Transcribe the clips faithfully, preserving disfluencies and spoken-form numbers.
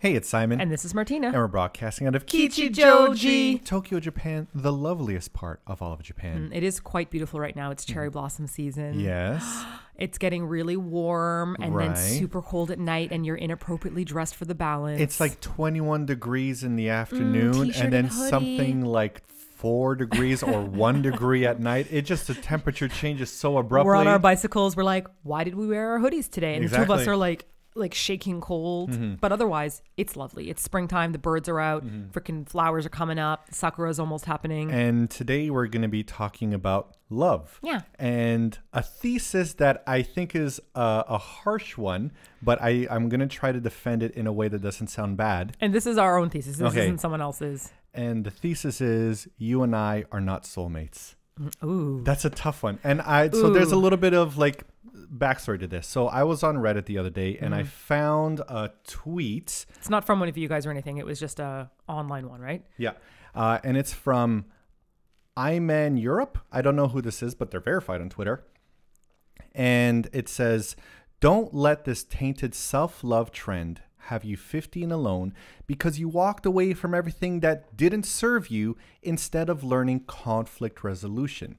Hey, it's Simon. And this is Martina. And we're broadcasting out of Kichijoji, Tokyo, Japan, the loveliest part of all of Japan. Mm, it is quite beautiful right now. It's cherry blossom season. Yes. It's getting really warm and right. then super cold at night, and you're inappropriately dressed for the balance. It's like twenty-one degrees in the afternoon mm, and then and something like four degrees or one degree at night. It just, the temperature changes so abruptly. We're on our bicycles. We're like, why did we wear our hoodies today? And exactly. the two of us are like... like shaking cold, mm-hmm. but otherwise it's lovely. It's springtime. The birds are out. Mm-hmm. Freaking flowers are coming up. Sakura is almost happening. And today we're going to be talking about love. Yeah. And a thesis that I think is a, a harsh one, but I, I'm going to try to defend it in a way that doesn't sound bad. And this is our own thesis. This okay. isn't someone else's. And the thesis is you and I are not soulmates. Ooh. That's a tough one. And I, so Ooh. there's a little bit of like backstory to this. So I was on Reddit the other day and mm-hmm. I found a tweet. It's not from one of you guys or anything. It was just a online one, right? Yeah. Uh, and it's from Iman Europe. I don't know who this is, but they're verified on Twitter. And it says, don't let this tainted self-love trend have you fifty and alone because you walked away from everything that didn't serve you instead of learning conflict resolution.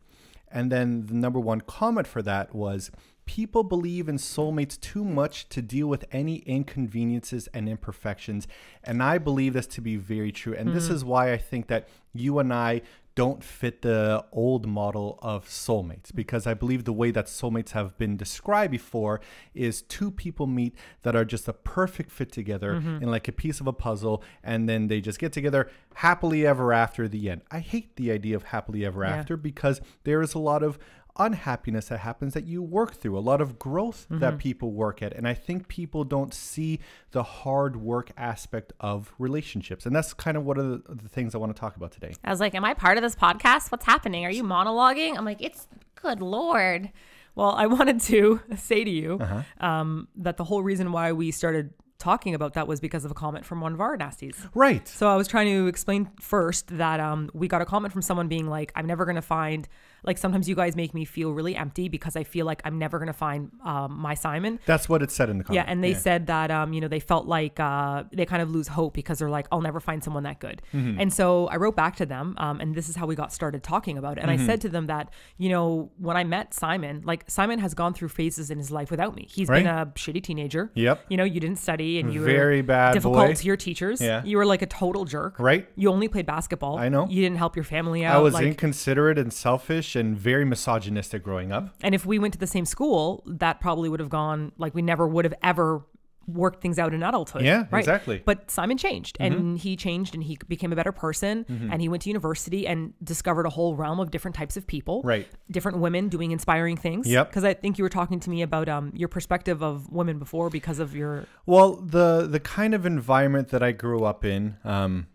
And then the number one comment for that was, people believe in soulmates too much to deal with any inconveniences and imperfections. And I believe this to be very true. And mm-hmm. this is why I think that you and I don't fit the old model of soulmates, because I believe the way that soulmates have been described before is two people meet that are just a perfect fit together mm-hmm. in like a piece of a puzzle, and then they just get together happily ever after the end. I hate the idea of happily ever yeah. after, because there is a lot of unhappiness that happens that you work through, a lot of growth mm-hmm. that people work at. And I think people don't see the hard work aspect of relationships. And that's kind of one of the, the things I want to talk about today. I was like, am I part of this podcast? What's happening? Are you monologuing? I'm like, it's good Lord. Well, I wanted to say to you uh-huh. um, that the whole reason why we started talking about that was because of a comment from one of our nasties. Right. So I was trying to explain first that um, we got a comment from someone being like, I'm never going to find, like sometimes you guys make me feel really empty because I feel like I'm never going to find um, my Simon. That's what it said in the comment. Yeah. And they yeah. said that, um, you know, they felt like uh, they kind of lose hope because they're like, I'll never find someone that good. Mm-hmm. And so I wrote back to them um, and this is how we got started talking about it. And mm-hmm. I said to them that, you know, when I met Simon, like Simon has gone through phases in his life without me. He's right? been a shitty teenager. Yep. You know, you didn't study. And you very were bad difficult boy. to your teachers. Yeah. You were like a total jerk. Right. You only played basketball. I know. You didn't help your family out. I was like, inconsiderate and selfish and very misogynistic growing up. And if we went to the same school, that probably would have gone, like we never would have ever worked things out in adulthood. Yeah, right? exactly. But Simon changed and mm-hmm. he changed and he became a better person mm-hmm. and he went to university and discovered a whole realm of different types of people. Right. Different women doing inspiring things. Yep. Because I think you were talking to me about um your perspective of women before because of your... Well, the, the kind of environment that I grew up in... um.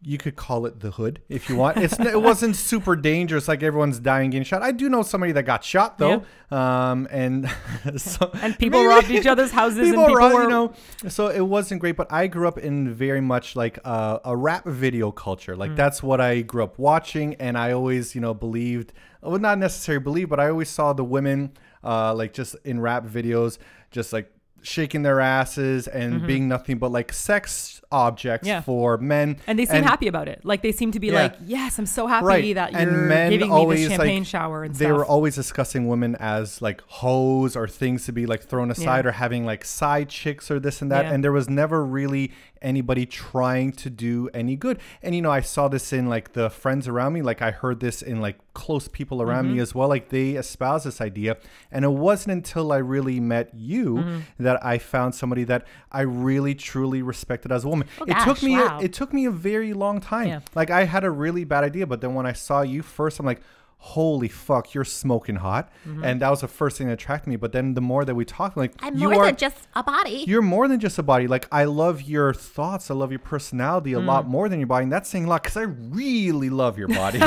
You could call it the hood if you want. It's, it wasn't super dangerous like everyone's dying getting shot. I do know somebody that got shot though. Yeah. Um, and so and people maybe, robbed each other's houses. People, and people robbed, were, you know. So it wasn't great, but I grew up in very much like a, a rap video culture. Like mm. that's what I grew up watching, and I always, you know, believed. Well, not necessarily believe, but I always saw the women uh, like just in rap videos, just like shaking their asses and mm-hmm. being nothing but like sex objects yeah. for men, and they seem and, happy about it. Like they seem to be yeah. like, yes, I'm so happy right. that you're and men giving always, me this champagne like, shower and they stuff. Were always discussing women as like hoes or things to be like thrown aside yeah. or having like side chicks or this and that yeah. and there was never really anybody trying to do any good. And you know, I saw this in like the friends around me, like I heard this in like close people around mm-hmm. me as well, like they espouse this idea. And it wasn't until I really met you mm-hmm. that I found somebody that I really truly respected as a woman. Oh, it gosh, took me wow. a, it took me a very long time. Yeah. Like I had a really bad idea, but then when I saw you first, I'm like, holy fuck, you're smoking hot. Mm-hmm. And that was the first thing that attracted me. But then the more that we talked, like, I'm you more are, than just a body. You're more than just a body. Like, I love your thoughts. I love your personality a mm. lot more than your body. And that's saying a lot because I really love your body.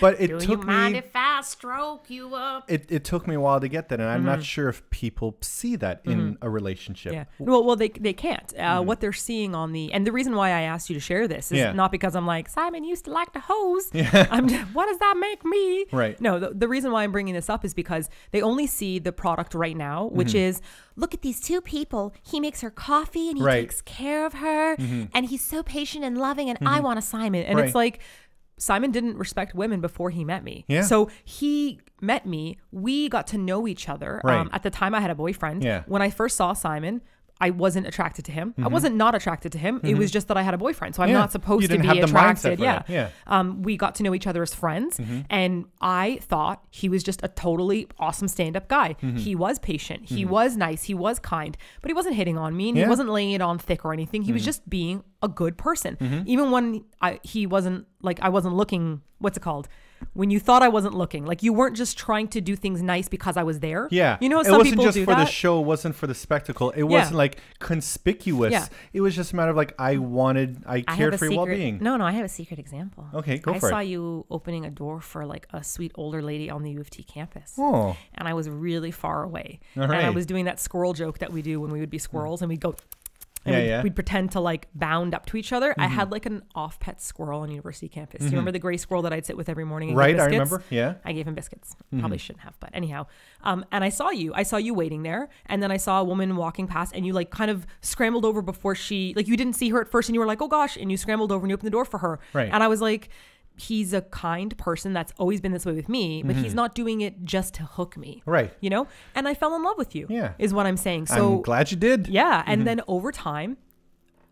But it Do took you mind me, if I stroke you up? It, it took me a while to get that, and I'm mm-hmm. not sure if people see that mm-hmm. in a relationship. Yeah. Well, well, they they can't. Uh, mm-hmm. What they're seeing on the and the reason why I asked you to share this is yeah. not because I'm like Simon used to like to hose. Yeah. I'm just, what does that make me? Right. No, the, the reason why I'm bringing this up is because they only see the product right now, which mm-hmm. is look at these two people. He makes her coffee and he right. takes care of her, mm-hmm. and he's so patient and loving. And mm-hmm. I want a Simon, and right. it's like. Simon didn't respect women before he met me. Yeah. So he met me. We got to know each other. Right. Um, at the time, I had a boyfriend. Yeah. When I first saw Simon, I wasn't attracted to him. Mm-hmm. I wasn't not attracted to him. Mm-hmm. It was just that I had a boyfriend. So I'm yeah. not supposed you didn't to be have attracted. The mindset for yeah. That. yeah. Um, we got to know each other as friends. Mm-hmm. And I thought he was just a totally awesome stand-up guy. Mm-hmm. He was patient. He mm-hmm. was nice. He was kind. But he wasn't hitting on me. And yeah. he wasn't laying it on thick or anything. He mm-hmm. was just being a good person. Mm-hmm. Even when I, he wasn't like, I wasn't looking, what's it called? When you thought I wasn't looking, like you weren't just trying to do things nice because I was there. Yeah. You know, some it wasn't people just do for that. The show. It wasn't for the spectacle. It yeah. wasn't like conspicuous. Yeah. It was just a matter of like, I wanted, I, I cared for your well-being. No, no, I have a secret example. Okay, go I for it. I saw you opening a door for like a sweet older lady on the U of T campus. Oh. And I was really far away. All right. And I was doing that squirrel joke that we do when we would be squirrels and we'd go... And yeah, we'd, yeah. we'd pretend to like bound up to each other. Mm-hmm. I had like an off-pet squirrel on university campus. Mm-hmm. You remember the gray squirrel that I'd sit with every morning? And right, I remember. Yeah, I gave him biscuits. Mm-hmm. Probably shouldn't have, but anyhow. Um, and I saw you. I saw you waiting there, and then I saw a woman walking past, and you like kind of scrambled over before she like you didn't see her at first, and you were like, oh gosh, and you scrambled over and you opened the door for her. Right. And I was like. He's a kind person that's always been this way with me, but mm-hmm. he's not doing it just to hook me. Right. You know? And I fell in love with you. Yeah. Is what I'm saying. So I'm glad you did. Yeah. And mm-hmm. then over time,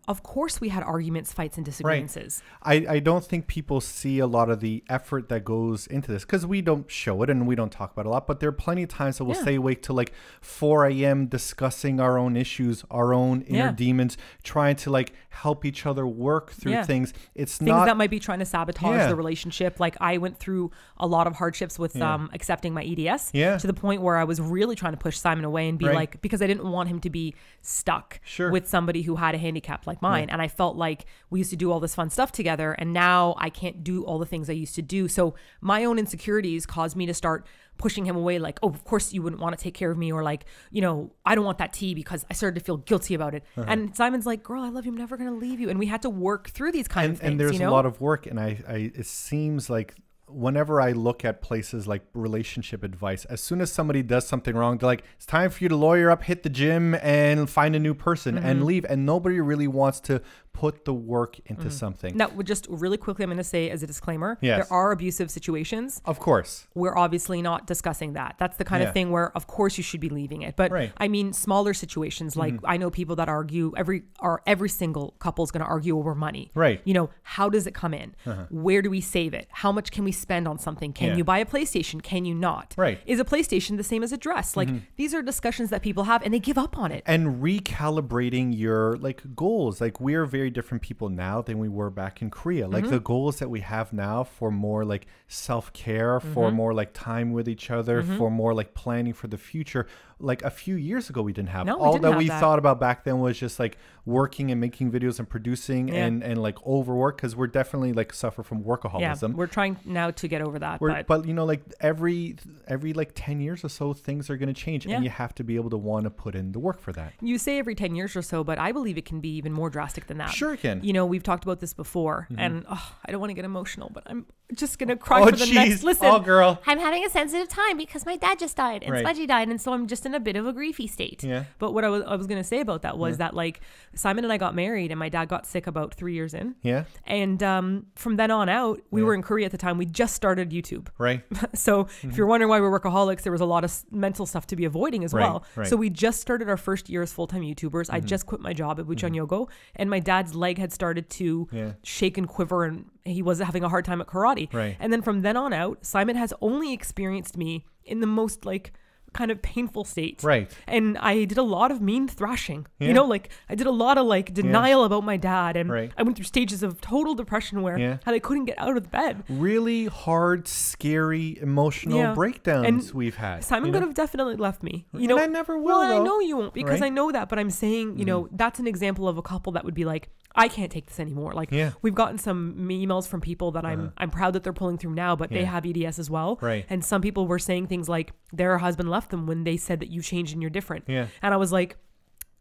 of course we had arguments, fights, and disagreements. Right. I, I don't think people see a lot of the effort that goes into this because we don't show it and we don't talk about it a lot, but there are plenty of times that we'll yeah. stay awake till like four A M discussing our own issues, our own inner yeah. demons, trying to like help each other work through yeah. things. It's things not- Things that might be trying to sabotage yeah. the relationship. Like I went through a lot of hardships with yeah. um, accepting my E D S yeah. to the point where I was really trying to push Simon away and be right. like, because I didn't want him to be stuck sure. with somebody who had a handicap like mine. Right. And I felt like we used to do all this fun stuff together and now I can't do all the things I used to do. So my own insecurities caused me to start pushing him away like, oh, of course you wouldn't want to take care of me or like, you know, I don't want that tea because I started to feel guilty about it. Uh-huh. And Simon's like, girl, I love you. I'm never going to leave you. And we had to work through these kind and, of things. And there's you know? a lot of work and I, I it seems like whenever I look at places like relationship advice, as soon as somebody does something wrong, they're like, it's time for you to lawyer up, hit the gym and find a new person mm-hmm. and leave. And nobody really wants to put the work into mm-hmm. something. Now, just really quickly, I'm going to say as a disclaimer, yes. there are abusive situations. Of course. We're obviously not discussing that. That's the kind yeah. of thing where, of course, you should be leaving it. But right. I mean, smaller situations like mm-hmm. I know people that argue every are every single couple is going to argue over money. Right. You know, how does it come in? Uh-huh. Where do we save it? How much can we spend on something? Can yeah. you buy a PlayStation? Can you not? Right. Is a PlayStation the same as a dress? Like mm-hmm. these are discussions that people have and they give up on it. And recalibrating your like goals. Like we're very different people now than we were back in Korea. Like mm-hmm. the goals that we have now for more like self-care, mm-hmm. for more like time with each other, mm-hmm. for more like planning for the future. Like a few years ago, we didn't have no, all we didn't that have we that. thought about back then was just like working and making videos and producing yeah. and, and like overwork because we're definitely like suffer from workaholism. Yeah, we're trying now to get over that. We're, but. but you know, like every every like ten years or so, things are going to change yeah. and you have to be able to want to put in the work for that. You say every ten years or so, but I believe it can be even more drastic than that. Sure it can. You know, we've talked about this before mm-hmm. and oh, I don't want to get emotional, but I'm just going to cry oh, for the geez. next. Listen, oh, girl. I'm having a sensitive time because my dad just died and right. Smudgy died. And so I'm just in a bit of a griefy state. Yeah. But what I was, I was going to say about that was yeah. that like Simon and I got married and my dad got sick about three years in. Yeah. And um, from then on out, we yeah. were in Korea at the time. We just started YouTube. Right. So mm-hmm. if you're wondering why we're workaholics, there was a lot of mental stuff to be avoiding as right. well. Right. So we just started our first year as full-time YouTubers. Mm-hmm. I just quit my job at Bucheon mm-hmm. Yogo and my dad's leg had started to yeah. shake and quiver and he was having a hard time at karate. Right. And then from then on out, Simon has only experienced me in the most like kind of painful state. Right. And I did a lot of mean thrashing. Yeah. You know, like I did a lot of like denial yeah. about my dad. And right. I went through stages of total depression where yeah. I couldn't get out of bed. Really hard, scary, emotional yeah. breakdowns and we've had. Simon could know? have definitely left me. You know, and I never will. Well, though. I know you won't because right? I know that. But I'm saying, you mm. know, that's an example of a couple that would be like, I can't take this anymore. Like yeah. we've gotten some emails from people that I'm, uh-huh. I'm proud that they're pulling through now, but yeah. they have E D S as well. Right. And some people were saying things like their husband left them when they said that you changed and you're different. Yeah. And I was like,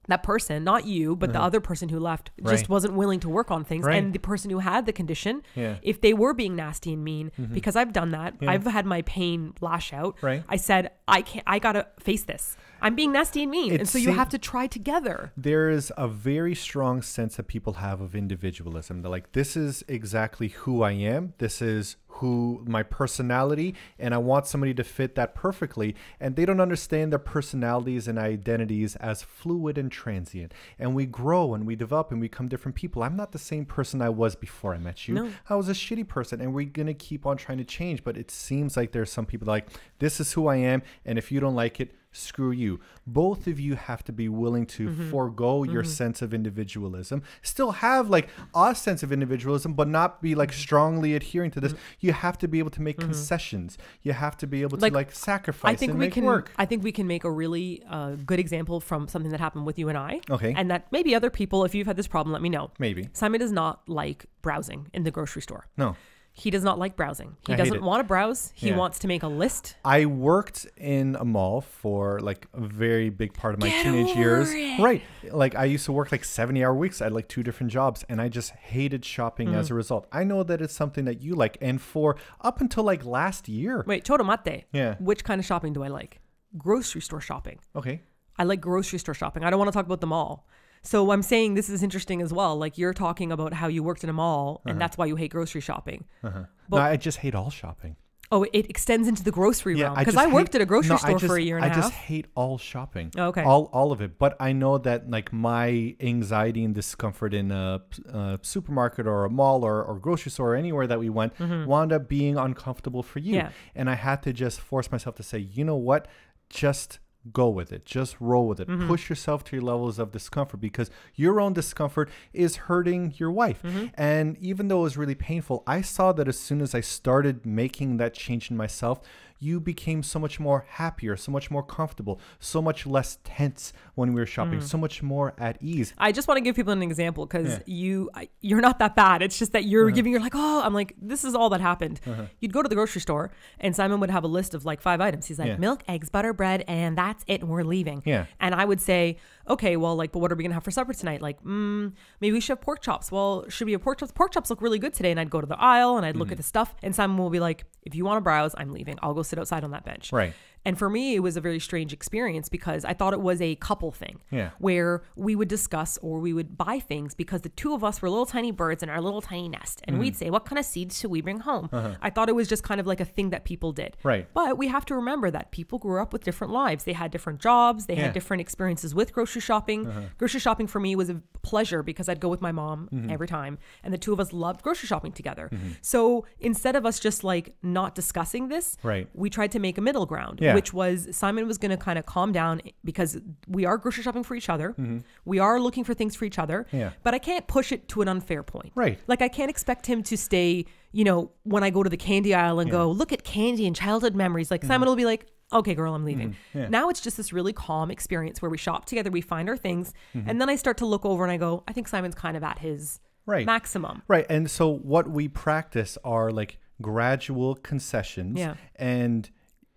that person, not you, but uh-huh. the other person who left right. just wasn't willing to work on things. Right. And the person who had the condition, yeah. if they were being nasty and mean, mm-hmm. because I've done that, yeah. I've had my pain lash out. Right. I said, I can't, I gotta face this. I'm being nasty and mean. It and so you have to try together. There is a very strong sense that people have of individualism. They're like, this is exactly who I am. This is who my personality, and I want somebody to fit that perfectly. And they don't understand their personalities and identities as fluid and transient. And we grow and we develop and we become different people. I'm not the same person I was before I met you. No. I was a shitty person, and we're going to keep on trying to change. But it seems like there's some people like, this is who I am. And if you don't like it, screw you. Both of you have to be willing to mm-hmm. forego your mm-hmm. sense of individualism, still have like a sense of individualism, but not be like strongly adhering to this. Mm-hmm. You have to be able to make mm-hmm. concessions. You have to be able to like, like sacrifice I think and we make can, work. I think we can make a really uh, good example from something that happened with you and I. Okay. And that maybe other people, if you've had this problem, let me know. Maybe. Simon does not like browsing in the grocery store. No. He does not like browsing. He I doesn't want to browse. He yeah. wants to make a list. I worked in a mall for like a very big part of my Get teenage years. It. Right. Like I used to work like seventy hour weeks. I had like two different jobs, and I just hated shopping mm. as a result. I know that it's something that you like. And for up until like last year. Wait, Chodomate. Yeah. Which kind of shopping do I like? Grocery store shopping. Okay. I like grocery store shopping. I don't want to talk about the mall. So I'm saying this is interesting as well. Like you're talking about how you worked in a mall and uh-huh. that's why you hate grocery shopping. Uh-huh. But no, I just hate all shopping. Oh, it extends into the grocery yeah, realm. Because I, I worked hate, at a grocery no, store just, for a year and I a half. I just hate all shopping. Oh, okay. All, all of it. But I know that like my anxiety and discomfort in a, a supermarket or a mall or, or grocery store or anywhere that we went mm-hmm. wound up being uncomfortable for you. Yeah. And I had to just force myself to say, you know what? Just... go with it. Just roll with it. Mm-hmm. Push yourself to your levels of discomfort, because your own discomfort is hurting your wife. Mm-hmm. And even though it was really painful, I saw that as soon as I started making that change in myself, you became so much more happier, so much more comfortable, so much less tense when we were shopping, mm. so much more at ease. I just want to give people an example, because yeah. you, you're not that bad. It's just that you're uh-huh. giving, you're like, oh, I'm like, this is all that happened. Uh-huh. You'd go to the grocery store and Simon would have a list of like five items. He's like, yeah. milk, eggs, butter, bread, and that's it. And we're leaving. Yeah. And I would say, okay, well, like, but what are we going to have for supper tonight? Like, mm, maybe we should have pork chops. Well, should we have pork chops? Pork chops look really good today. And I'd go to the aisle and I'd mm. look at the stuff, and Simon will be like, if you want to browse, I'm leaving. I'll go sit outside on that bench. Right. And for me, it was a very strange experience, because I thought it was a couple thing yeah. where we would discuss or we would buy things, because the two of us were little tiny birds in our little tiny nest. And mm. we'd say, what kind of seeds should we bring home? Uh-huh. I thought it was just kind of like a thing that people did. Right. But we have to remember that people grew up with different lives. They had different jobs. They yeah. had different experiences with grocery shopping. Uh-huh. Grocery shopping for me was a pleasure, because I'd go with my mom mm-hmm. every time. And the two of us loved grocery shopping together. Mm-hmm. So instead of us just like not discussing this, right. we tried to make a middle ground. Yeah. Yeah. Which was, Simon was going to kind of calm down, because we are grocery shopping for each other. Mm-hmm. We are looking for things for each other. Yeah. But I can't push it to an unfair point. Right. Like I can't expect him to stay, you know, when I go to the candy aisle and yeah. go, look at candy and childhood memories. Like mm-hmm. Simon will be like, okay, girl, I'm leaving. Mm-hmm. yeah. Now it's just this really calm experience where we shop together. We find our things. Mm-hmm. And then I start to look over and I go, I think Simon's kind of at his right. maximum. Right. And so what we practice are like gradual concessions yeah. and...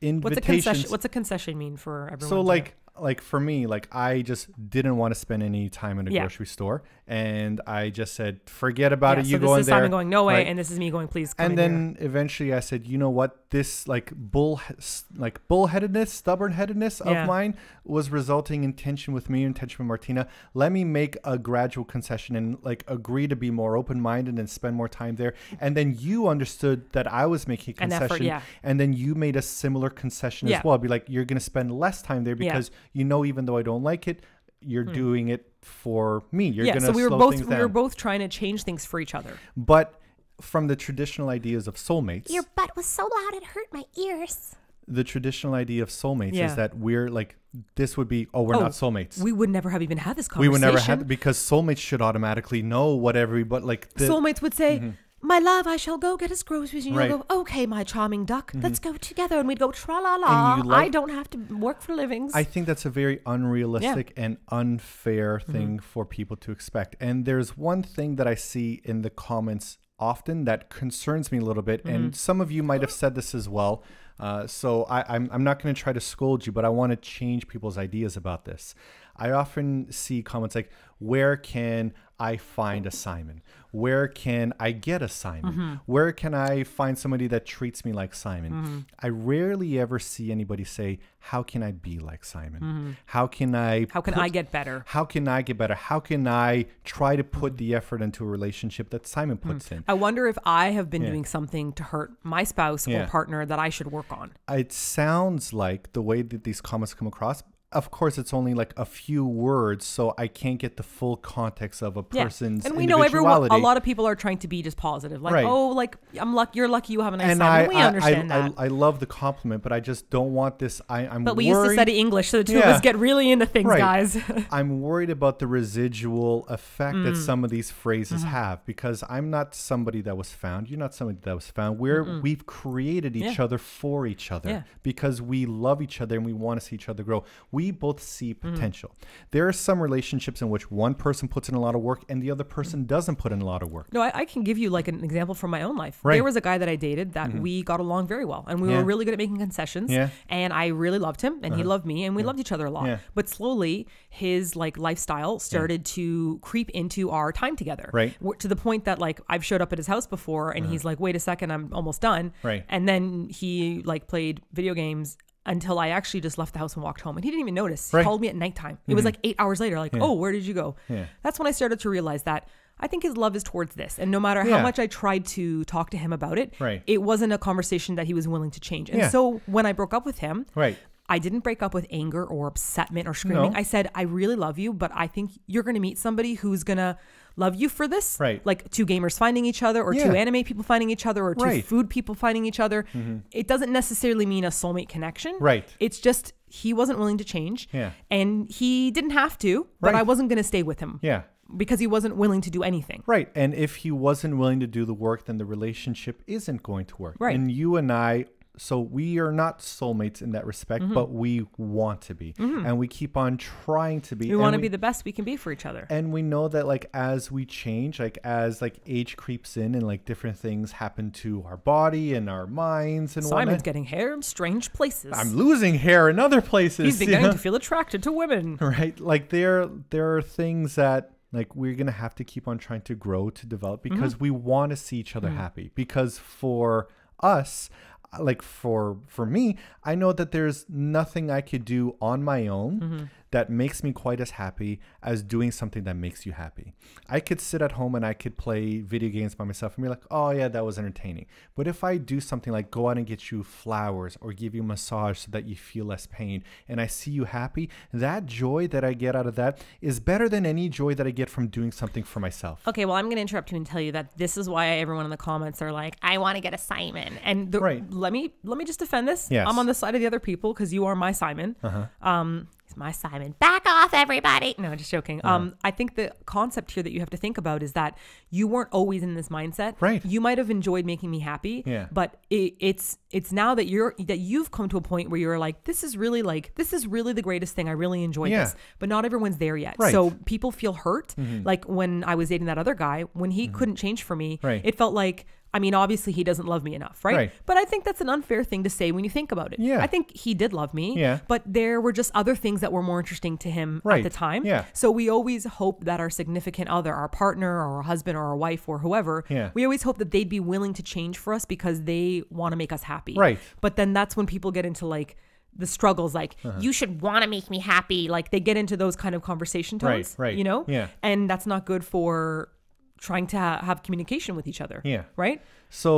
What's a concession? What's a concession mean for everyone? So like, here? like for me, like I just didn't want to spend any time in a yeah. grocery store, and I just said, forget about yeah, it. You so go in there. This is Simon going, no way, right? And this is me going, please. Come and in then here. Eventually, I said, you know what? This like bull, like bullheadedness, stubborn-headedness of yeah. mine was resulting in tension with me and tension with Martina. Let me make a gradual concession and like agree to be more open-minded and spend more time there. And then you understood that I was making a concession, effort, yeah. and then you made a similar concession yeah. as well. I'd be like, you're going to spend less time there because. Yeah. You know, even though I don't like it, you're mm. doing it for me. You're yeah, gonna so we were slow both things down. We were both trying to change things for each other. But from the traditional ideas of soulmates, your butt was so loud it hurt my ears. the traditional idea of soulmates yeah. is that we're like, this would be, oh, we're oh, not soulmates. We would never have even had this conversation. We would never have, because soulmates should automatically know what everybody, like. The, soulmates would say, mm-hmm. my love, I shall go get us groceries. And you'll right. go, okay, my charming duck, mm-hmm. let's go together. And we'd go, tra-la-la, like, I don't have to work for livings. I think that's a very unrealistic yeah. and unfair thing mm-hmm. for people to expect. And there's one thing that I see in the comments often that concerns me a little bit. Mm-hmm. And some of you might have said this as well. Uh, so I, I'm, I'm not going to try to scold you, but I want to change people's ideas about this. I often see comments like, where can I find a Simon? Where can I get a Simon? Mm-hmm. Where can I find somebody that treats me like Simon? Mm-hmm. I rarely ever see anybody say, how can I be like Simon? Mm-hmm. How can I- How can put, I get better? How can I get better? How can I try to put the effort into a relationship that Simon puts mm-hmm. in? I wonder if I have been yeah. doing something to hurt my spouse yeah. or partner that I should work on. It sounds like the way that these comments come across, of course, it's only like a few words, so I can't get the full context of a person's individuality. Yeah. And we know everyone, a lot of people are trying to be just positive. Like, right. oh, like, I'm lucky, you're lucky you have a nice time. We I, understand I, that. I, I love the compliment, but I just don't want this, I, I'm But we worried. used to study English, so the two yeah. of us get really into things, right. guys. I'm worried about the residual effect mm. that some of these phrases mm. have, because I'm not somebody that was found. You're not somebody that was found. We're, mm-mm. we've created each yeah. other for each other yeah. because we love each other and we want to see each other grow. We We both see potential. Mm-hmm. There are some relationships in which one person puts in a lot of work and the other person doesn't put in a lot of work. No, I, I can give you like an example from my own life. Right. There was a guy that I dated that mm-hmm. we got along very well and we yeah. were really good at making concessions yeah. and I really loved him and uh-huh. he loved me and we yeah. loved each other a lot. Yeah. But slowly his like lifestyle started yeah. to creep into our time together. Right. To the point that like I've showed up at his house before and mm-hmm. he's like, wait a second, I'm almost done. Right. And then he like played video games until I actually just left the house and walked home. And he didn't even notice. Right. He called me at nighttime. Mm-hmm. It was like eight hours later, like, yeah. oh, where did you go? Yeah. That's when I started to realize that I think his love is towards this. And no matter yeah. how much I tried to talk to him about it, right. it wasn't a conversation that he was willing to change. And yeah. so when I broke up with him, right. I didn't break up with anger or upsetment or screaming. No. I said, I really love you, but I think you're going to meet somebody who's going to love you for this. Right. Like two gamers finding each other or yeah. two anime people finding each other or two right. food people finding each other. Mm-hmm. It doesn't necessarily mean a soulmate connection. Right. It's just he wasn't willing to change. Yeah. And he didn't have to, but right. I wasn't going to stay with him. Yeah. Because he wasn't willing to do anything. Right. And if he wasn't willing to do the work, then the relationship isn't going to work. Right. And you and I... So we are not soulmates in that respect, mm-hmm. but we want to be. Mm-hmm. And we keep on trying to be. We want to be the best we can be for each other. And we know that like as we change, like as like age creeps in and like different things happen to our body and our minds and whatnot. Simon's getting hair in strange places. I'm losing hair in other places. He's beginning you know? to feel attracted to women. Right. Like there, there are things that like we're going to have to keep on trying to grow, to develop, because mm-hmm. we want to see each other mm-hmm. happy. Because for us... Like for for me, I know that there's nothing I could do on my own mm-hmm. that makes me quite as happy as doing something that makes you happy. I could sit at home and I could play video games by myself and be like, oh yeah, that was entertaining. But if I do something like go out and get you flowers or give you a massage so that you feel less pain and I see you happy, that joy that I get out of that is better than any joy that I get from doing something for myself. Okay, well, I'm going to interrupt you and tell you that this is why everyone in the comments are like, I want to get a Simon. And the, right. let me let me just defend this. Yes. I'm on the side of the other people because you are my Simon. Uh-huh. Um, he's my Simon. Back off, everybody. No, just joking. Uh-huh. Um, I think the concept here that you have to think about is that you weren't always in this mindset. Right. You might have enjoyed making me happy. Yeah. But it, it's it's now that you're that you've come to a point where you're like, this is really like this is really the greatest thing. I really enjoy yeah. this. But not everyone's there yet. Right. So people feel hurt. Mm-hmm. Like when I was dating that other guy, when he mm-hmm. couldn't change for me, right. it felt like, I mean, obviously he doesn't love me enough, right? right? But I think that's an unfair thing to say when you think about it. Yeah. I think he did love me, yeah. but there were just other things that were more interesting to him right. at the time. Yeah. So we always hope that our significant other, our partner or our husband or our wife or whoever, yeah. we always hope that they'd be willing to change for us because they want to make us happy. Right. But then that's when people get into like the struggles, like uh-huh. you should want to make me happy. Like they get into those kind of conversation tones, right, right. you know? Yeah. And that's not good for... trying to ha have communication with each other. Yeah. Right? So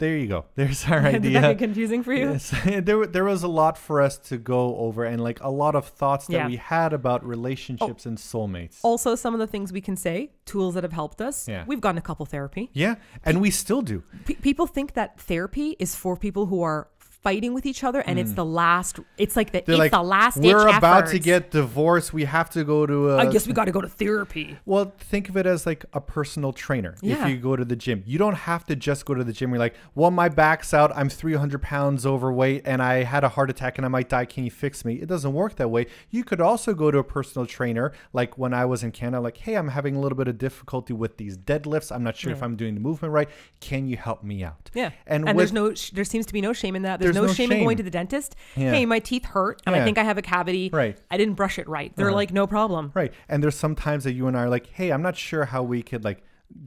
there you go. There's our idea. Did that get confusing for you? Yes. there, there was a lot for us to go over and like a lot of thoughts that yeah. we had about relationships oh. and soulmates. Also, some of the things we can say, tools that have helped us. Yeah. We've gotten a couple therapy. Yeah. And we still do. P people think that therapy is for people who are fighting with each other, and mm. it's the last. It's like the They're it's like, the last. We're about efforts. to get divorced. We have to go to. A, I guess we got to go to therapy. Well, think of it as like a personal trainer. Yeah. If you go to the gym, you don't have to just go to the gym. You're like, well, my back's out. I'm three hundred pounds overweight, and I had a heart attack, and I might die. Can you fix me? It doesn't work that way. You could also go to a personal trainer. Like when I was in Canada, like, hey, I'm having a little bit of difficulty with these deadlifts. I'm not sure yeah. if I'm doing the movement right. Can you help me out? Yeah. And, and with, there's no, there seems to be no shame in that. There's, there's no, no shame, shame in going to the dentist. Yeah. Hey, my teeth hurt and yeah. I think I have a cavity. Right. I didn't brush it right. They're uh-huh. like, no problem. Right. And there's sometimes that you and I are like, hey, I'm not sure how we could like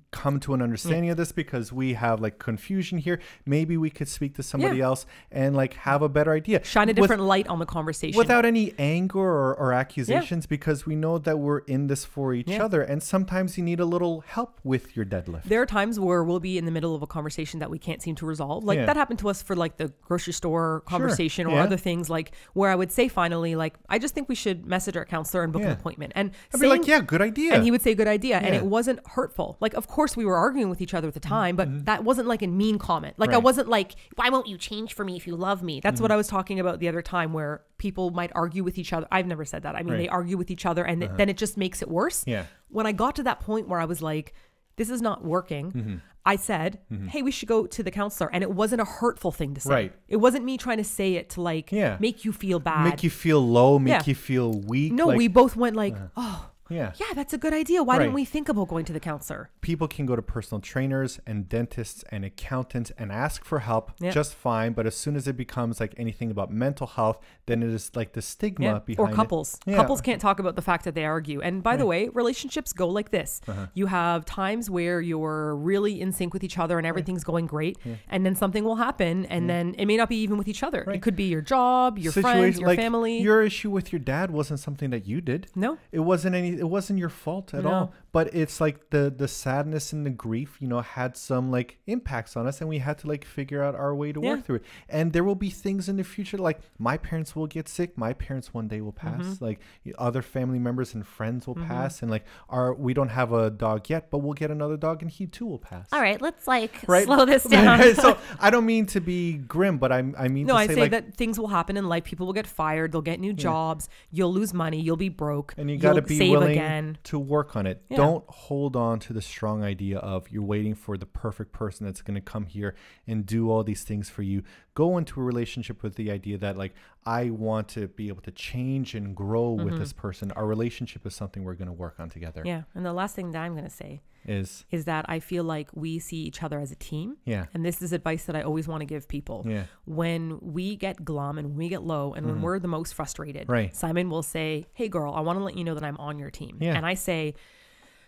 come to an understanding mm. of this because we have like confusion here. Maybe we could speak to somebody yeah. else and like have a better idea. Shine a different With, light on the conversation. Without any anger or, or accusations yeah. because we know that we're in this for each yeah. other, and sometimes you need a little help with your deadlift. There are times where we'll be in the middle of a conversation that we can't seem to resolve. Like yeah. that happened to us for like the grocery store conversation sure. or yeah. other things, like where I would say finally, like, I just think we should message our counselor and book yeah. an appointment. And I'd saying, be like, yeah, good idea. And he would say good idea. Yeah. And it wasn't hurtful. Like, of course, we were arguing with each other at the time, but mm-hmm. that wasn't like a mean comment. Like right. I wasn't like, why won't you change for me if you love me? That's mm-hmm. what I was talking about the other time, where people might argue with each other. I've never said that. I mean, right. they argue with each other, and uh-huh. it, then it just makes it worse. Yeah. When I got to that point where I was like, this is not working. Mm-hmm. I said, mm-hmm. hey, we should go to the counselor. And it wasn't a hurtful thing to say. Right. It wasn't me trying to say it to like yeah. make you feel bad. Make you feel low, make yeah. you feel weak. No, like, we both went like, uh-huh. oh, yeah. Yeah, that's a good idea. Why right. didn't we think about going to the counselor? People can go to personal trainers and dentists and accountants and ask for help yep. just fine. But as soon as it becomes like anything about mental health, then it is like the stigma yep. behind it. Or couples. It. Yeah. Couples can't talk about the fact that they argue. And by right. the way, relationships go like this. Uh-huh. You have times where you're really in sync with each other and everything's right. going great. Yeah. And then something will happen. And yeah. then it may not be even with each other. Right. It could be your job, your Situation, friends, your like family. Your issue with your dad wasn't something that you did. No. It wasn't any. It wasn't your fault at no. all, but it's like the the sadness and the grief, you know, had some like impacts on us, and we had to like figure out our way to yeah. work through it. And there will be things in the future, like my parents will get sick, my parents one day will pass, mm-hmm. like other family members and friends will mm-hmm. pass, and like our we don't have a dog yet, but we'll get another dog, and he too will pass. All right, let's like right? slow this down. So I don't mean to be grim, but I I mean no, to I say, say like, that things will happen in life. People will get fired, they'll get new jobs, yeah. you'll lose money, you'll be broke, and you gotta be willing again to work on it. Yeah. Don't hold on to the strong idea of you're waiting for the perfect person that's going to come here and do all these things for you. Go into a relationship with the idea that like, I want to be able to change and grow mm-hmm. with this person. Our relationship is something we're going to work on together. Yeah. And the last thing that I'm going to say is is that I feel like we see each other as a team. Yeah. And this is advice that I always want to give people. Yeah. When we get glum and when we get low and mm-hmm. when we're the most frustrated, right. Simon will say, hey girl, I want to let you know that I'm on your team. Yeah. And I say,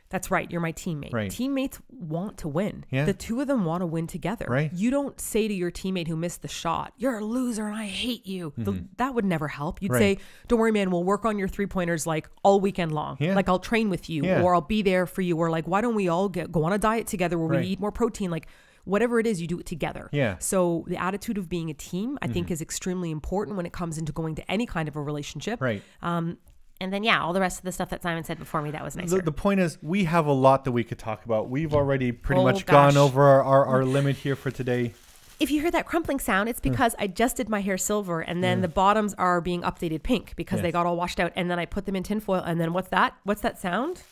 that's right. You're my teammate. Right. Teammates want to win. Yeah. The two of them want to win together. Right. You don't say to your teammate who missed the shot, you're a loser and I hate you. Mm-hmm. the, that would never help. You'd right. say, don't worry, man, we'll work on your three pointers like all weekend long. Yeah. Like I'll train with you yeah. or I'll be there for you. Or like, why don't we all get, go on a diet together where right. we eat more protein? Like whatever it is, you do it together. Yeah. So the attitude of being a team, I mm-hmm. think is extremely important when it comes into going to any kind of a relationship. Right. Um, And then, yeah, all the rest of the stuff that Simon said before me, that was nicer. The, the point is, we have a lot that we could talk about. We've already pretty oh, much gosh. gone over our, our, our limit here for today. If you hear that crumpling sound, it's because mm. I just did my hair silver, and then mm. the bottoms are being updated pink because yes. they got all washed out. And then I put them in tinfoil. And then what's that? What's that sound?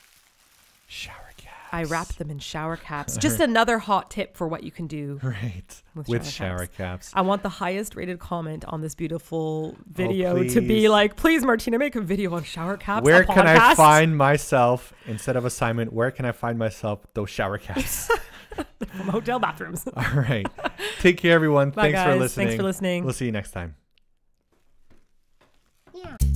Shower caps. I wrapped them in shower caps. Just right. another hot tip for what you can do right. with, with shower, shower caps. caps. I want the highest rated comment on this beautiful video oh, to be like, please, Martina, make a video on shower caps. Where can I find myself, instead of assignment, where can I find myself those shower caps? From hotel bathrooms. All right. Take care, everyone. Bye, Thanks guys. for listening. Thanks for listening. We'll see you next time. Yeah.